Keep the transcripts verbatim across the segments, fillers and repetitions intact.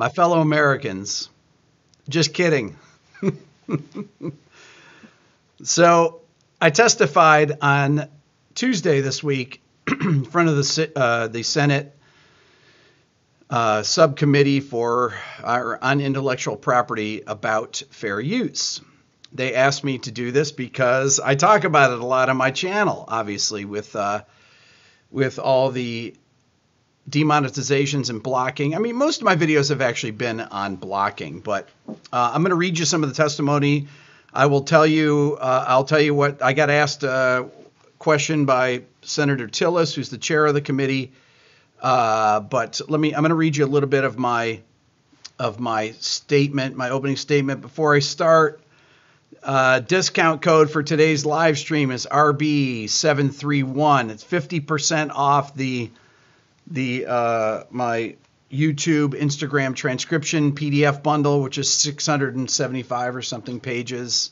My fellow Americans, just kidding. So I testified on Tuesday this week in front of the, uh, the Senate uh, subcommittee for uh, on intellectual property about fair use. They asked me to do this because I talk about it a lot on my channel, obviously, with uh, with all the demonetizations and blocking. I mean, most of my videos have actually been on blocking, but uh, I'm going to read you some of the testimony. I will tell you, uh, I'll tell you what, I got asked a question by Senator Tillis, who's the chair of the committee. Uh, but let me, I'm going to read you a little bit of my, of my statement, my opening statement. Before I start, uh, discount code for today's live stream is R B seven three one. It's fifty percent off the the uh, my YouTube, Instagram transcription P D F bundle, which is six hundred seventy-five or something pages,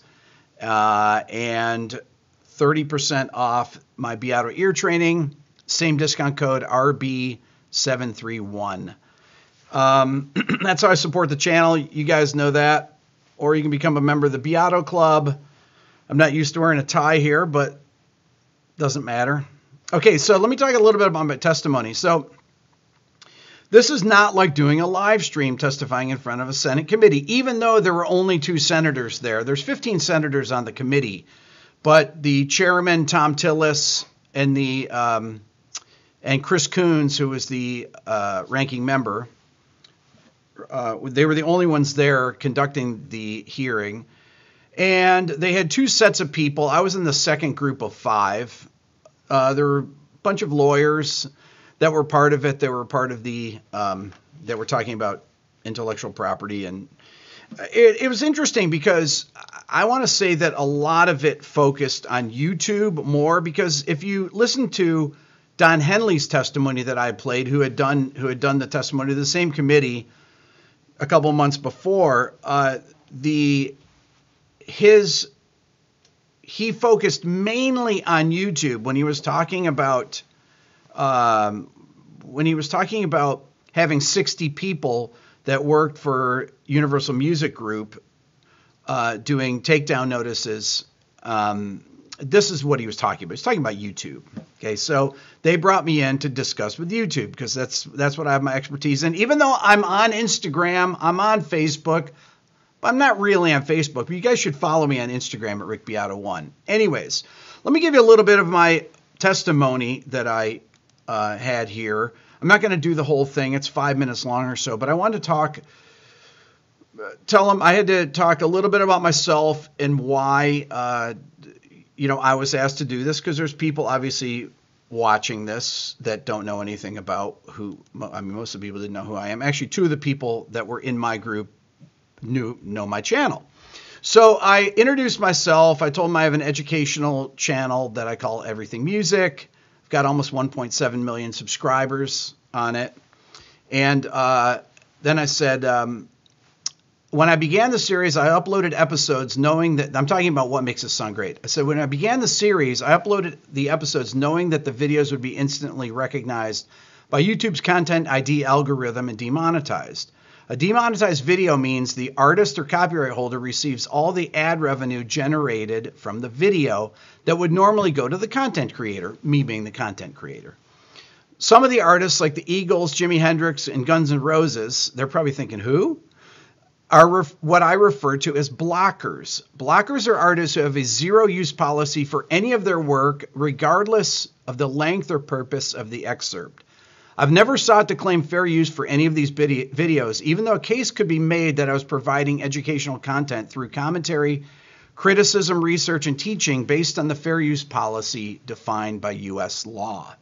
uh, and thirty percent off my Beato ear training, same discount code R B seven three one. Um, that's how I support the channel. You guys know that. Or you can become a member of the Beato Club. I'm not used to wearing a tie here, but doesn't matter. Okay, so let me talk a little bit about my testimony. So this is not like doing a live stream testifying in front of a Senate committee, even though there were only two senators there. There's fifteen senators on the committee, but the chairman, Tom Tillis, and the um, and Chris Coons, who was the uh, ranking member, uh, they were the only ones there conducting the hearing. And they had two sets of people. I was in the second group of five. Uh, there were a bunch of lawyers that were part of it. That were part of the um, that were talking about intellectual property, and it, it was interesting because I want to say that a lot of it focused on YouTube more, because if you listen to Don Henley's testimony that I played, who had done who had done the testimony to the same committee a couple months before, uh, the his. He focused mainly on YouTube when he was talking about um, when he was talking about having sixty people that worked for Universal Music Group uh, doing takedown notices. Um, this is what he was talking about. He's talking about YouTube. Okay, so they brought me in to discuss with YouTube because that's that's what I have my expertise in. Even though I'm on Instagram, I'm on Facebook. I'm not really on Facebook, but you guys should follow me on Instagram at Rick Beato one. Anyways, let me give you a little bit of my testimony that I uh, had here. I'm not going to do the whole thing. It's five minutes long or so, but I wanted to talk, tell them I had to talk a little bit about myself and why, uh, you know, I was asked to do this, because there's people obviously watching this that don't know anything about who, I mean, most of the people didn't know who I am. Actually, two of the people that were in my group Knew, know my channel. So I introduced myself. I told them I have an educational channel that I call Everything Music. I've got almost one point seven million subscribers on it. And uh, then I said, um, when I began the series, I uploaded episodes knowing that, I'm talking about what makes us sound great. I said, when I began the series, I uploaded the episodes knowing that the videos would be instantly recognized by YouTube's Content I D algorithm and demonetized. A demonetized video means the artist or copyright holder receives all the ad revenue generated from the video that would normally go to the content creator, me being the content creator. Some of the artists, like the Eagles, Jimi Hendrix, and Guns N' Roses, they're probably thinking, who? Are what I refer to as blockers. Blockers are artists who have a zero-use policy for any of their work, regardless of the length or purpose of the excerpt. I've never sought to claim fair use for any of these videos, even though a case could be made that I was providing educational content through commentary, criticism, research, and teaching based on the fair use policy defined by U S law.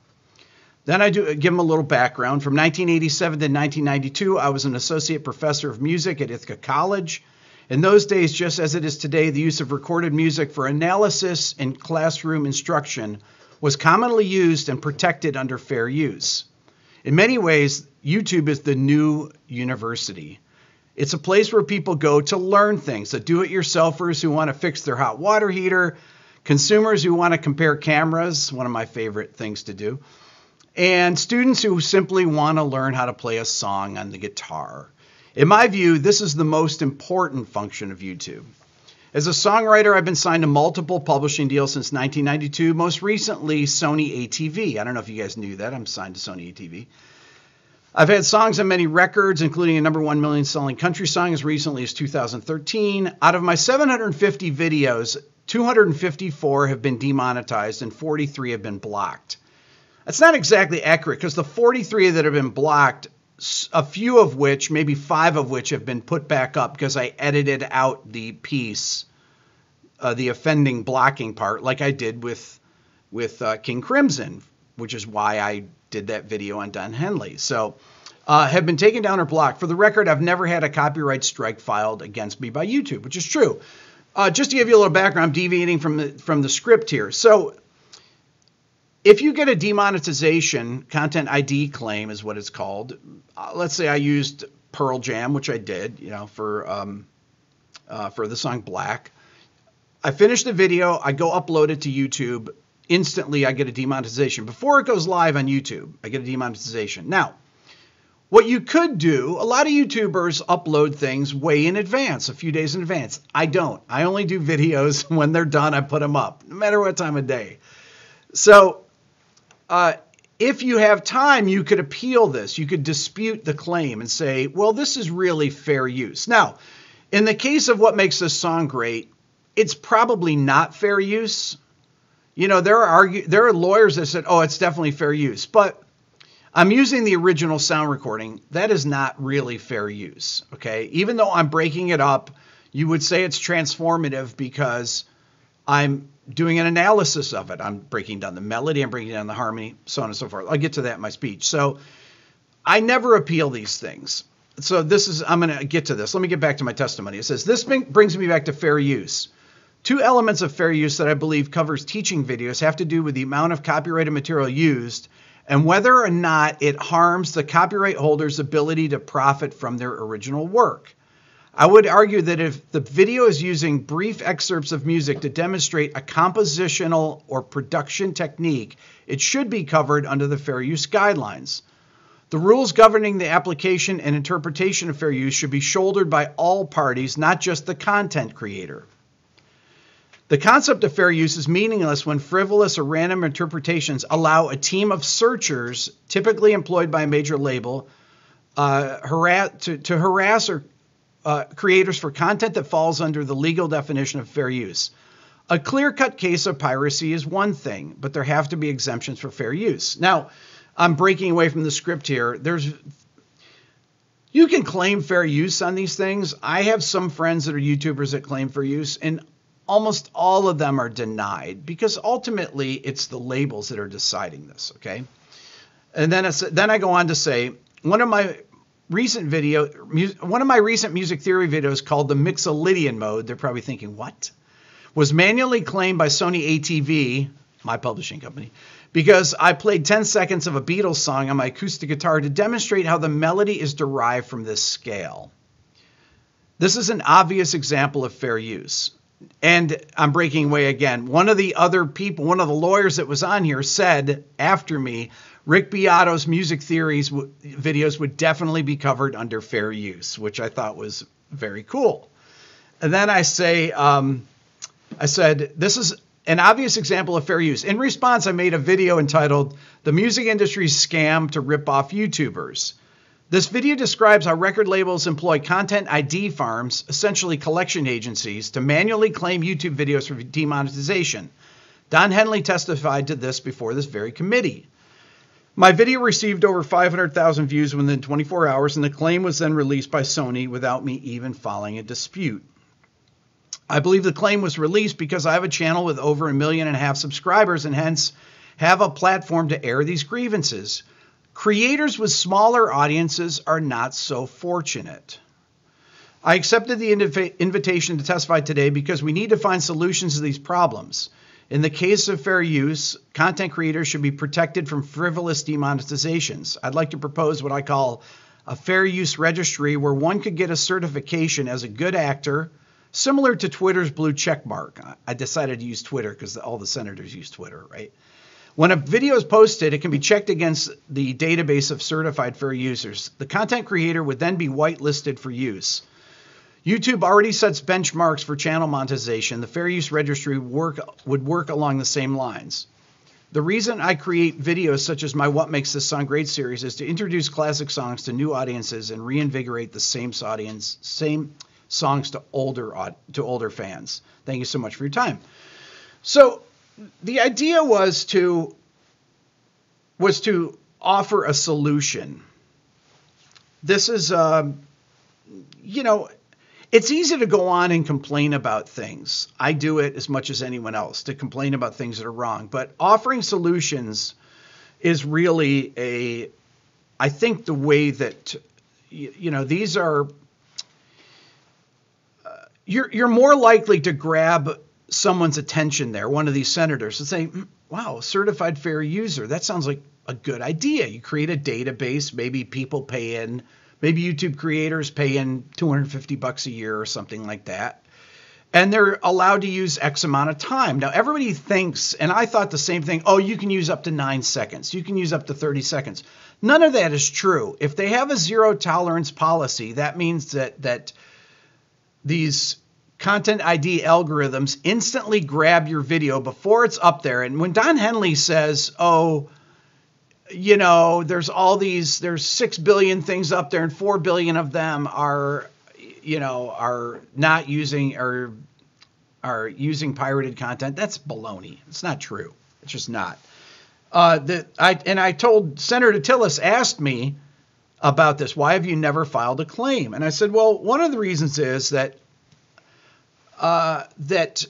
Then I do give them a little background. From nineteen eighty-seven to nineteen ninety-two, I was an associate professor of music at Ithaca College. In those days, just as it is today, the use of recorded music for analysis and classroom instruction was commonly used and protected under fair use. In many ways, YouTube is the new university. It's a place where people go to learn things, the do-it-yourselfers who want to fix their hot water heater, consumers who want to compare cameras, one of my favorite things to do, and students who simply want to learn how to play a song on the guitar. In my view, this is the most important function of YouTube. As a songwriter, I've been signed to multiple publishing deals since nineteen ninety-two, most recently Sony A T V. I don't know if you guys knew that. I'm signed to Sony A T V. I've had songs on many records, including a number one million selling country song as recently as two thousand thirteen. Out of my seven hundred fifty videos, two hundred fifty-four have been demonetized and forty-three have been blocked. That's not exactly accurate because the forty-three that have been blocked, a few of which, maybe five of which have been put back up because I edited out the piece, uh, the offending blocking part, like I did with with uh, King Crimson, which is why I did that video on Don Henley. So uh, have been taken down or blocked. For the record, I've never had a copyright strike filed against me by YouTube, which is true. Uh, just to give you a little background, I'm deviating from the, from the script here. So if you get a demonetization, content I D claim is what it's called. Uh, let's say I used Pearl Jam, which I did, you know, for um, uh, for the song Black. I finish the video, I go upload it to YouTube. Instantly, I get a demonetization. Before it goes live on YouTube, I get a demonetization. Now, what you could do, a lot of YouTubers upload things way in advance, a few days in advance. I don't. I only do videos when they're done, I put them up, no matter what time of day. So Uh, if you have time, you could appeal this. You could dispute the claim and say, well, this is really fair use. Now, in the case of what makes this song great, it's probably not fair use. You know, there are, argu- there are lawyers that said, oh, it's definitely fair use. But I'm using the original sound recording. That is not really fair use, okay? Even though I'm breaking it up, you would say it's transformative because I'm doing an analysis of it. I'm breaking down the melody, I'm breaking down the harmony, so on and so forth. I'll get to that in my speech. So I never appeal these things. So this is, I'm going to get to this. Let me get back to my testimony. It says, this brings me back to fair use. Two elements of fair use that I believe covers teaching videos have to do with the amount of copyrighted material used and whether or not it harms the copyright holder's ability to profit from their original work. I would argue that if the video is using brief excerpts of music to demonstrate a compositional or production technique, it should be covered under the fair use guidelines. The rules governing the application and interpretation of fair use should be shouldered by all parties, not just the content creator. The concept of fair use is meaningless when frivolous or random interpretations allow a team of searchers, typically employed by a major label, uh, harass, to, to harass or Uh, creators for content that falls under the legal definition of fair use. A clear-cut case of piracy is one thing, but there have to be exemptions for fair use. Now, I'm breaking away from the script here. There's, you can claim fair use on these things. I have some friends that are YouTubers that claim fair use, and almost all of them are denied because ultimately it's the labels that are deciding this, okay? And then, it's, then I go on to say, one of my Recent video, one of my recent music theory videos called the Mixolydian mode, they're probably thinking, what? Was manually claimed by Sony A T V, my publishing company, because I played ten seconds of a Beatles song on my acoustic guitar to demonstrate how the melody is derived from this scale. This is an obvious example of fair use. And I'm breaking away again. One of the other people, one of the lawyers that was on here said after me, Rick Beato's music theories w videos would definitely be covered under fair use, which I thought was very cool. And then I say, um, I said, this is an obvious example of fair use. In response, I made a video entitled The Music Industry's Scam to Rip Off YouTubers. This video describes how record labels employ content I D farms, essentially collection agencies, to manually claim YouTube videos for demonetization. Don Henley testified to this before this very committee. My video received over five hundred thousand views within twenty-four hours, and the claim was then released by Sony without me even filing a dispute. I believe the claim was released because I have a channel with over a million and a half subscribers and hence have a platform to air these grievances. Creators with smaller audiences are not so fortunate. I accepted the inv- invitation to testify today because we need to find solutions to these problems. In the case of fair use, content creators should be protected from frivolous demonetizations. I'd like to propose what I call a fair use registry where one could get a certification as a good actor, similar to Twitter's blue check mark. I decided to use Twitter because all the senators use Twitter, right? When a video is posted, it can be checked against the database of certified fair users. The content creator would then be whitelisted for use. YouTube already sets benchmarks for channel monetization. The fair use registry work would work along the same lines. The reason I create videos such as my What Makes This Song Great series is to introduce classic songs to new audiences and reinvigorate the same audience, same songs to older to older fans. Thank you so much for your time. So the idea was to was to offer a solution. This is, uh, you know, it's easy to go on and complain about things. I do it as much as anyone else, to complain about things that are wrong. But offering solutions is really a, I think, the way that, you know, these are, uh, you're, you're more likely to grab someone's attention there, one of these senators, and say, wow, certified fair user, that sounds like a good idea. You create a database, maybe people pay in. Maybe YouTube creators pay in two hundred fifty bucks a year or something like that. And they're allowed to use X amount of time. Now, everybody thinks, and I thought the same thing, oh, you can use up to nine seconds. You can use up to thirty seconds. None of that is true. If they have a zero tolerance policy, that means that, that these content I D algorithms instantly grab your video before it's up there. And when Don Henley says, oh, you know, there's all these, there's six billion things up there and four billion of them are, you know, are not using or are using pirated content. That's baloney. It's not true. It's just not. Uh, the, I, and I told Senator Tillis asked me about this. Why have you never filed a claim? And I said, well, one of the reasons is that, uh, that,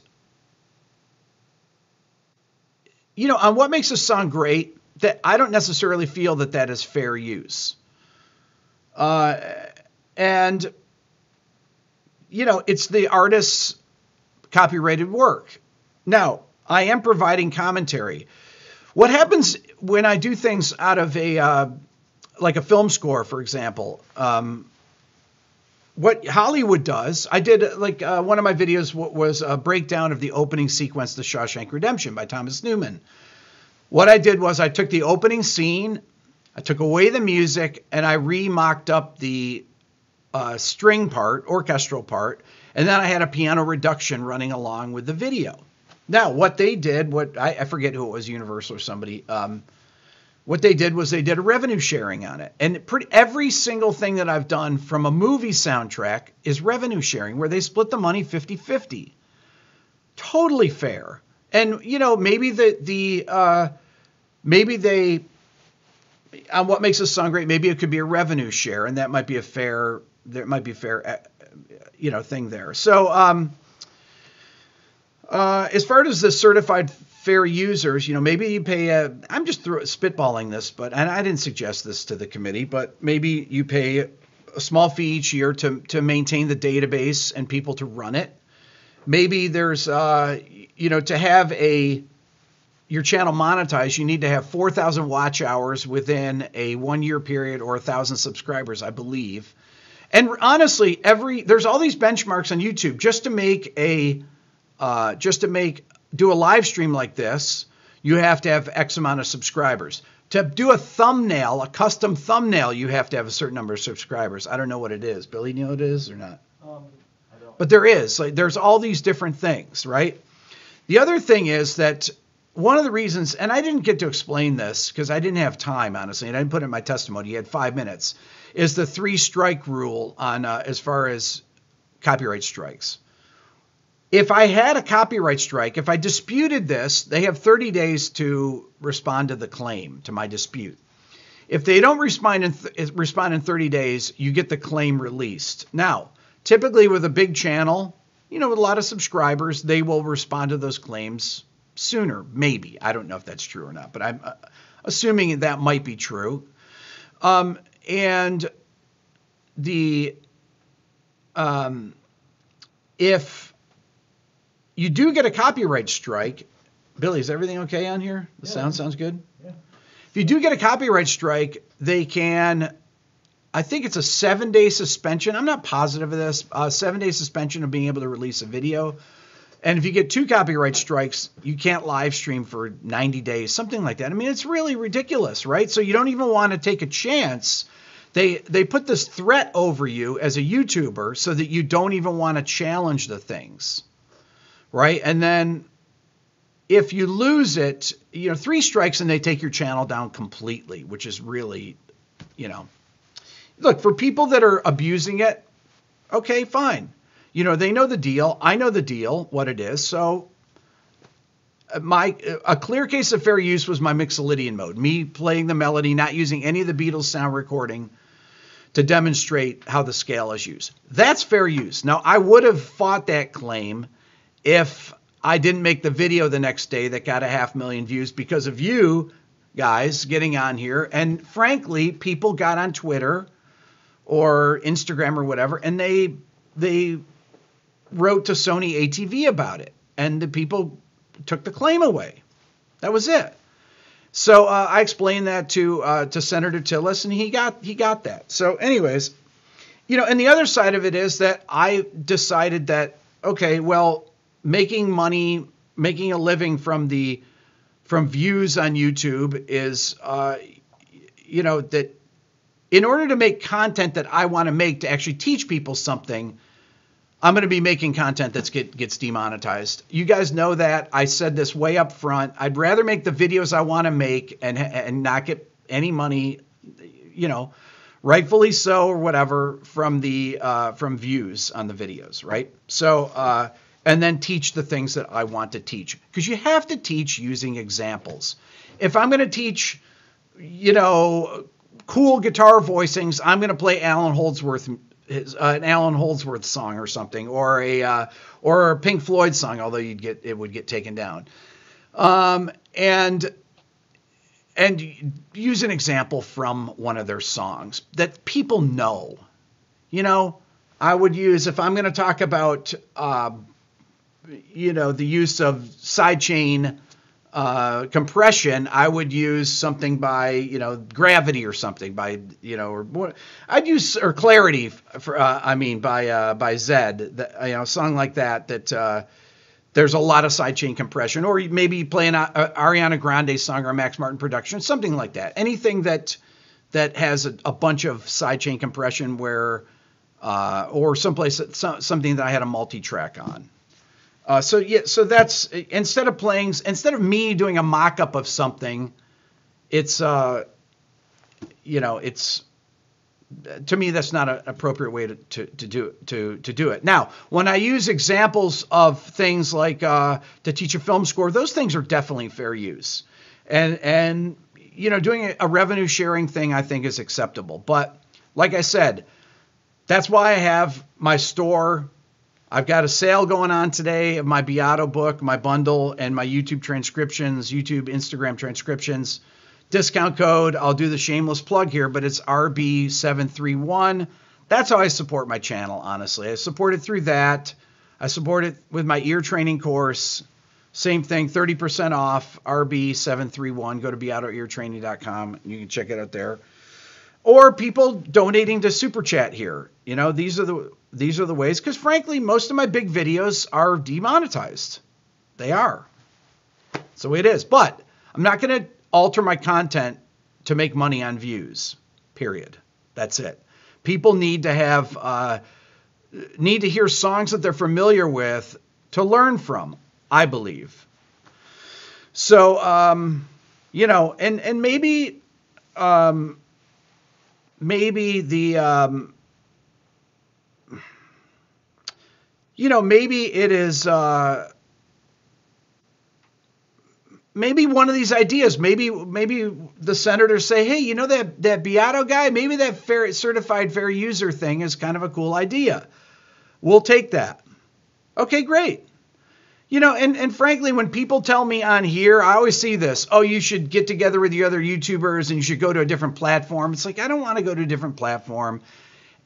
you know, on What Makes a Song Great, that I don't necessarily feel that that is fair use. Uh, and, you know, it's the artist's copyrighted work. Now, I am providing commentary. What happens when I do things out of a, uh, like a film score, for example, um, what Hollywood does, I did like uh, one of my videos was a breakdown of the opening sequence, The Shawshank Redemption by Thomas Newman. What I did was I took the opening scene, I took away the music, and I re-mocked up the uh, string part, orchestral part, and then I had a piano reduction running along with the video. Now, what they did, what I, I forget who it was, Universal or somebody, um, what they did was they did a revenue sharing on it. And pretty, every single thing that I've done from a movie soundtrack is revenue sharing, where they split the money fifty fifty. Totally fair. And, you know, maybe the, the uh, maybe they, on What Makes a Song Great, maybe it could be a revenue share, and that might be a fair, there might be a fair, you know, thing there. So um, uh, as far as the certified fair users, you know, maybe you pay, a, I'm just through, spitballing this, but, and I didn't suggest this to the committee, but maybe you pay a small fee each year to, to maintain the database and people to run it. Maybe there's, uh, you know, to have a your channel monetized, you need to have four thousand watch hours within a one-year period or one thousand subscribers, I believe. And honestly, every there's all these benchmarks on YouTube just to make a uh, just to make do a live stream like this. You have to have X amount of subscribers. To do a thumbnail, a custom thumbnail, you have to have a certain number of subscribers. I don't know what it is. Billy, do you know what it is or not? Um. But there is, like, there's all these different things, right? The other thing is that one of the reasons, and I didn't get to explain this because I didn't have time, honestly, and I didn't put it in my testimony. You had five minutes, is the three strike rule on uh, as far as copyright strikes. If I had a copyright strike, if I disputed this, they have thirty days to respond to the claim, to my dispute. If they don't respond in, th respond in thirty days, you get the claim released. Now, typically with a big channel, you know, with a lot of subscribers, they will respond to those claims sooner, maybe. I don't know if that's true or not, but I'm uh, assuming that might be true. Um, and the um, if you do get a copyright strike, Billy, is everything okay on here? The yeah, sound sounds good? Yeah. If you do get a copyright strike, they can... I think it's a seven-day suspension. I'm not positive of this. Uh, seven-day suspension of being able to release a video. And if you get two copyright strikes, you can't live stream for ninety days, something like that. I mean, it's really ridiculous, right? So you don't even want to take a chance. They they put this threat over you as a YouTuber so that you don't even want to challenge the things, right? And then if you lose it, you know, three strikes and they take your channel down completely, which is really, you know. Look, for people that are abusing it, okay, fine. You know, they know the deal. I know the deal, what it is. So my a clear case of fair use was my Mixolydian mode, me playing the melody, not using any of the Beatles sound recording to demonstrate how the scale is used. That's fair use. Now, I would have fought that claim if I didn't make the video the next day that got a half million views because of you guys getting on here. And frankly, people got on Twitter or Instagram or whatever, and they they... wrote to Sony A T V about it, and the people took the claim away. That was it. So uh, I explained that to uh, to Senator Tillis, and he got he got that. So, anyways, you know, and the other side of it is that I decided that okay, well, making money, making a living from the from views on YouTube is, uh, you know, that in order to make content that I want to make to actually teach people something, I'm going to be making content that get, gets demonetized. You guys know that. I said this way up front. I'd rather make the videos I want to make and, and not get any money, you know, rightfully so or whatever, from the uh, from views on the videos, right? So, uh, and then teach the things that I want to teach. Because you have to teach using examples. If I'm going to teach, you know, cool guitar voicings, I'm going to play Alan Holdsworth His, uh, an Alan Holdsworth song or something, or a uh, or a Pink Floyd song, although you'd get it would get taken down, um, and and use an example from one of their songs that people know. You know, I would use if I'm going to talk about uh, you know the use of sidechain uh, compression, I would use something by, you know, Gravity or something by, you know, or I'd use, or Clarity for, uh, I mean, by, uh, by Zedd, that, you know, a song like that, that, uh, there's a lot of sidechain compression, or maybe play an uh, Ariana Grande song or a Max Martin production, something like that. Anything that, that has a, a bunch of sidechain compression where, uh, or someplace, that, so, something that I had a multi-track on. Uh, so yeah, so that's instead of playing, instead of me doing a mock-up of something, it's uh, you know, it's to me that's not an appropriate way to to, to do to to do it. Now, when I use examples of things like uh, to teach a film score, those things are definitely fair use, and and you know, doing a revenue sharing thing I think is acceptable. But like I said, that's why I have my store. I've got a sale going on today of my Beato book, my bundle, and my YouTube transcriptions, YouTube, Instagram transcriptions. Discount code, I'll do the shameless plug here, but it's R B seven three one. That's how I support my channel, honestly. I support it through that. I support it with my ear training course. Same thing, thirty percent off, R B seven three one. Go to Beato Ear Training dot com. You can check it out there. Or people donating to Super Chat here. You know, these are the these are the ways. Because frankly, most of my big videos are demonetized. They are. So it is. But I'm not going to alter my content to make money on views. Period. That's it. People need to have uh, need to hear songs that they're familiar with to learn from, I believe. So um, you know, and and maybe. Um, Maybe the, um, you know, maybe it is, uh, maybe one of these ideas, maybe maybe the senators say, hey, you know that, that Beato guy, maybe that fair, certified fair user thing is kind of a cool idea. We'll take that. Okay, great. You know, and, and frankly, when people tell me on here, I always see this, oh, you should get together with the other YouTubers and you should go to a different platform. It's like, I don't want to go to a different platform,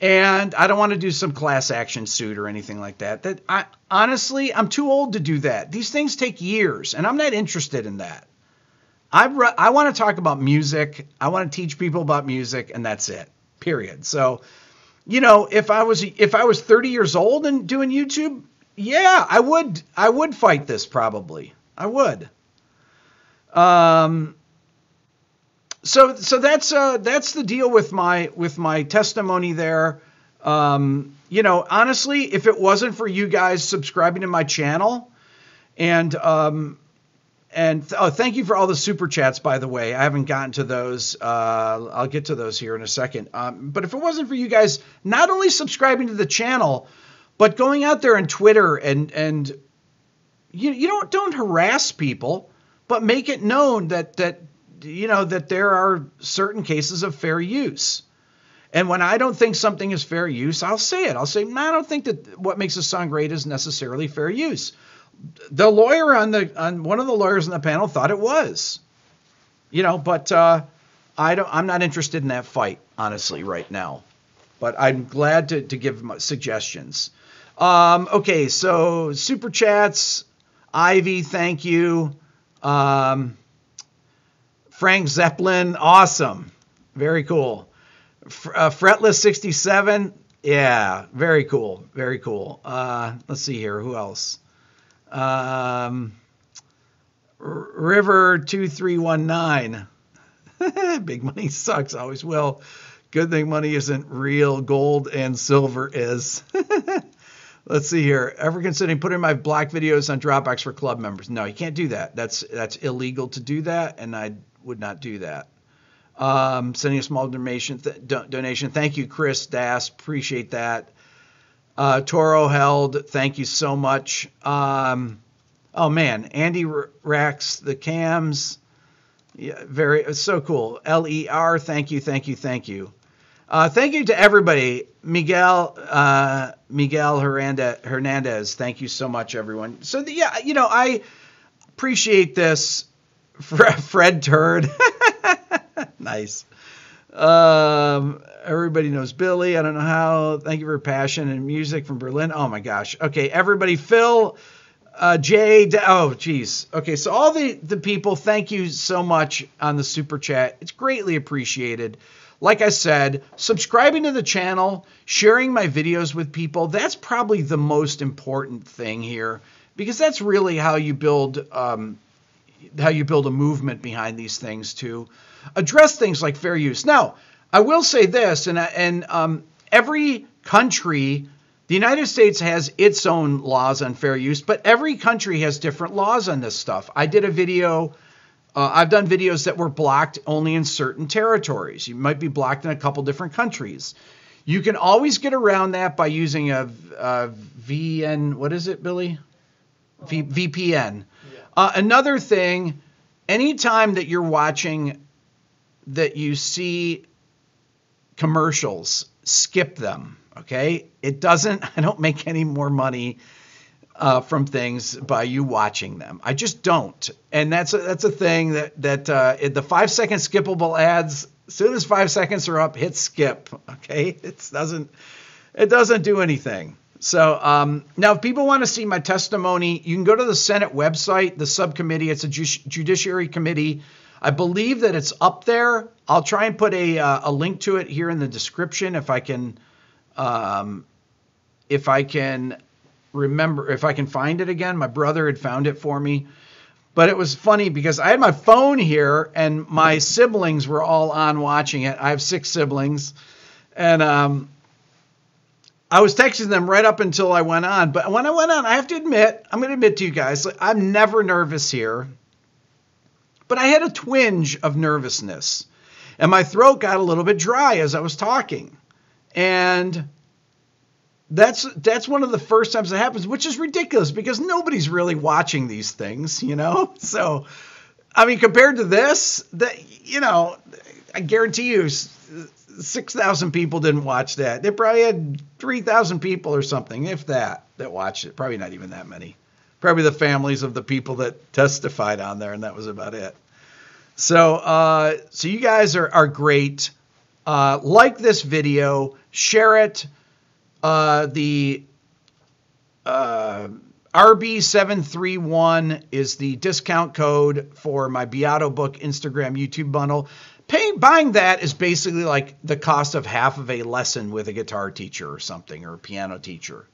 and I don't want to do some class action suit or anything like that. That I honestly, I'm too old to do that. These things take years, and I'm not interested in that. I, I want to talk about music. I want to teach people about music, and that's it, period. So, you know, if I was, if I was thirty years old and doing YouTube, yeah, I would, I would fight this probably. I would. Um, so, so that's, uh, that's the deal with my, with my testimony there. Um, you know, honestly, if it wasn't for you guys subscribing to my channel and, um, and th oh, thank you for all the super chats, by the way. I haven't gotten to those. Uh, I'll get to those here in a second. Um, but if it wasn't for you guys, not only subscribing to the channel, but going out there on Twitter and, and you, you don't, don't harass people, but make it known that, that, you know, that there are certain cases of fair use. And when I don't think something is fair use, I'll say it. I'll say, no, I don't think that what makes a song great is necessarily fair use. The lawyer on the on one of the lawyers on the panel thought it was, you know, but uh, I don't. I'm not interested in that fight, honestly, right now. But I'm glad to to give suggestions. Um, okay, so super chats, Ivy, thank you. Um, Frank Zeppelin, awesome, very cool. F uh, Fretless sixty-seven, yeah, very cool, very cool. Uh, let's see here, who else? Um, River two three one nine, big money sucks, always will. Good thing money isn't real, gold and silver is. Let's see here. Ever considering putting my black videos on Dropbox for club members? No, you can't do that. That's, that's illegal to do that. And I would not do that. Um, sending a small donation, th don donation. Thank you, Chris Das. Appreciate that. Uh, Toro Held, thank you so much. Um, oh man, Andy R Racks the Cams, yeah, very, it's so cool. L E R, thank you, thank you, thank you. Uh, thank you to everybody. Miguel, uh, Miguel Hernandez, thank you so much, everyone. So the, yeah, you know, I appreciate this. Fred, Fred Turd, nice. Um, everybody knows Billy. I don't know how. Thank you for your passion and music from Berlin. Oh my gosh. Okay. Everybody, Phil, uh, Jay. D oh geez. Okay. So all the, the people, thank you so much on the super chat. It's greatly appreciated. Like I said, subscribing to the channel, sharing my videos with people. That's probably the most important thing here, because that's really how you build, um, how you build a movement behind these things to address things like fair use. Now, I will say this, and, and um, every country, the United States has its own laws on fair use, but every country has different laws on this stuff. I did a video, uh, I've done videos that were blocked only in certain territories. You might be blocked in a couple different countries. You can always get around that by using a, a V N, what is it, Billy? V, VPN. Yeah. Uh, another thing, anytime that you're watching, that you see commercials, skip them, okay? It doesn't, I don't make any more money uh, from things by you watching them. I just don't. And that's a, that's a thing that, that uh, the five-second skippable ads, as soon as five seconds are up, hit skip, okay? It doesn't, it doesn't do anything. So um, now if people want to see my testimony, you can go to the Senate website, the subcommittee. It's a ju judiciary committee. I believe that it's up there. I'll try and put a, uh, a link to it here in the description if I can, um, if I can remember, if I can find it again. My brother had found it for me, but it was funny because I had my phone here and my siblings were all on watching it. I have six siblings, and um, I was texting them right up until I went on. But when I went on, I have to admit, I'm going to admit to you guys, I'm never nervous here. But I had a twinge of nervousness, and my throat got a little bit dry as I was talking. And that's that's one of the first times that happens, which is ridiculous because nobody's really watching these things, you know? So, I mean, compared to this, that, you know, I guarantee you six thousand people didn't watch that. They probably had three thousand people or something, if that, that watched it. Probably not even that many. Probably the families of the people that testified on there, and that was about it. So, uh, so you guys are, are great. Uh, like this video, share it. Uh, the uh, R B seven three one is the discount code for my Beato book, Instagram, YouTube bundle. Paying, buying that is basically like the cost of half of a lesson with a guitar teacher or something, or a piano teacher.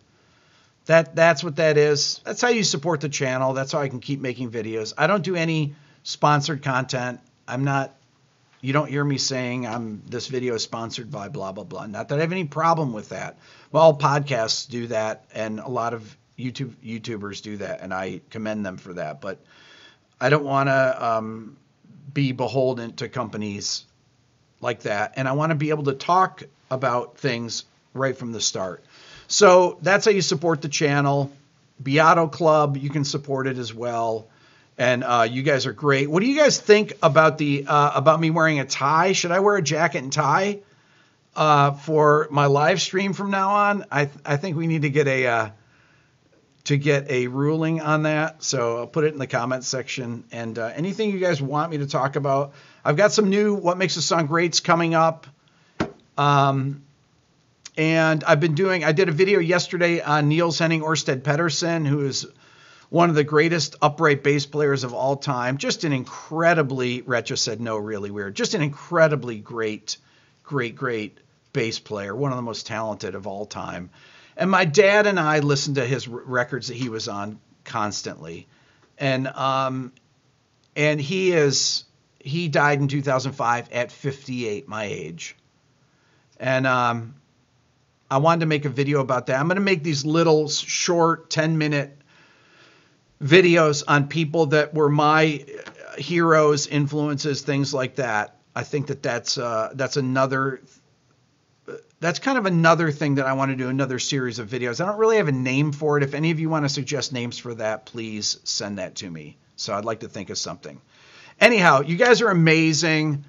that that's what that is. That's how you support the channel. That's how I can keep making videos. I don't do any sponsored content. I'm not, you don't hear me saying I'm this video is sponsored by blah, blah, blah. Not that I have any problem with that. Well, podcasts do that, and a lot of YouTube YouTubers do that, and I commend them for that. But I don't want to um, be beholden to companies like that, and I want to be able to talk about things right from the start. So that's how you support the channel. Beato Club, you can support it as well. And uh, you guys are great. What do you guys think about the uh, about me wearing a tie? Should I wear a jacket and tie uh, for my live stream from now on? I th I think we need to get a uh, to get a ruling on that. So I'll put it in the comments section. And uh, anything you guys want me to talk about, I've got some new What Makes a Song Greats coming up. Um, and I've been doing. I did a video yesterday on Niels Henning Orsted Pedersen, who is one of the greatest upright bass players of all time. Just an incredibly, Retro said no, really weird. Just an incredibly great, great, great bass player. One of the most talented of all time. And my dad and I listened to his records that he was on constantly. And um, and he is, he died in two thousand five at fifty-eight, my age. And um, I wanted to make a video about that. I'm going to make these little short ten minute videos on people that were my heroes, influences, things like that. I think that that's uh, that's another that's kind of another thing that I want to do, another series of videos. I don't really have a name for it. If any of you want to suggest names for that, please send that to me. So I'd like to think of something. Anyhow, you guys are amazing.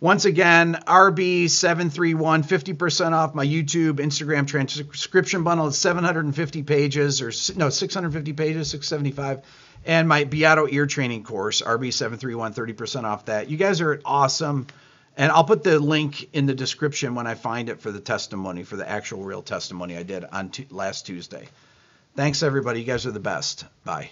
Once again, R B seven three one, fifty percent off my YouTube, Instagram transcription bundle. It's seven hundred fifty pages, or no, six hundred fifty pages, six seventy-five. And my Beato Ear Training course, R B seven three one, thirty percent off that. You guys are awesome. And I'll put the link in the description when I find it for the testimony, for the actual real testimony I did on last Tuesday. Thanks, everybody. You guys are the best. Bye.